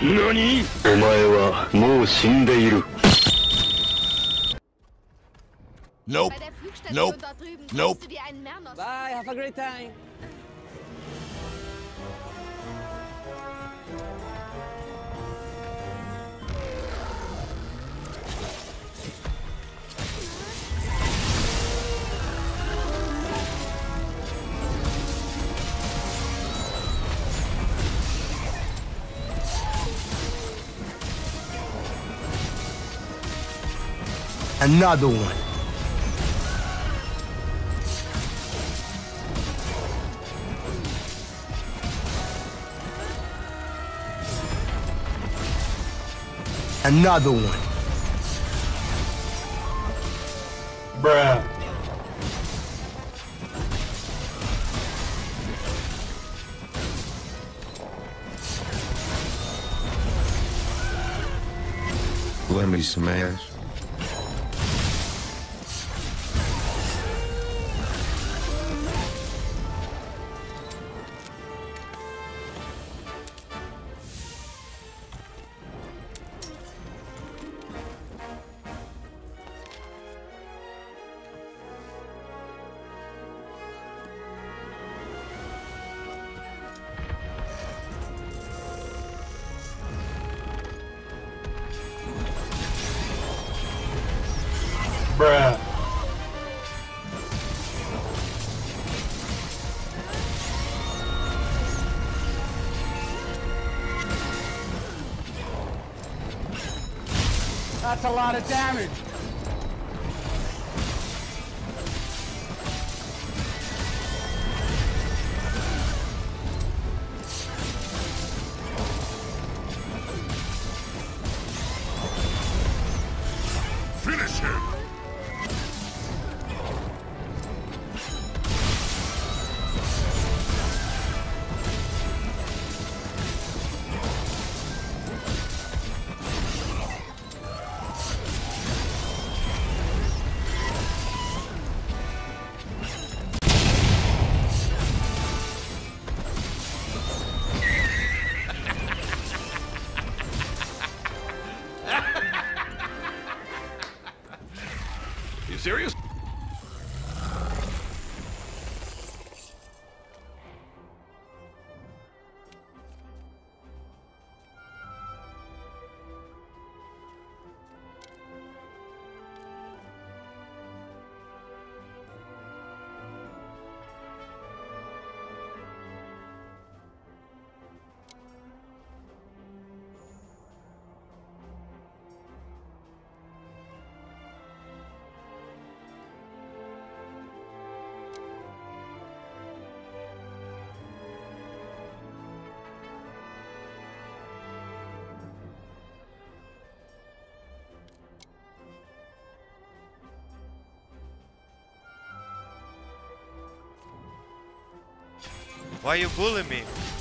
何?お前はもう死んでいる。Nope. Nope. Nope. Bye. Have a great time. Another one. Another one. Bruh. Let me smash. Bruh. That's a lot of damage. Finish him. Serious? Why are you bullying me?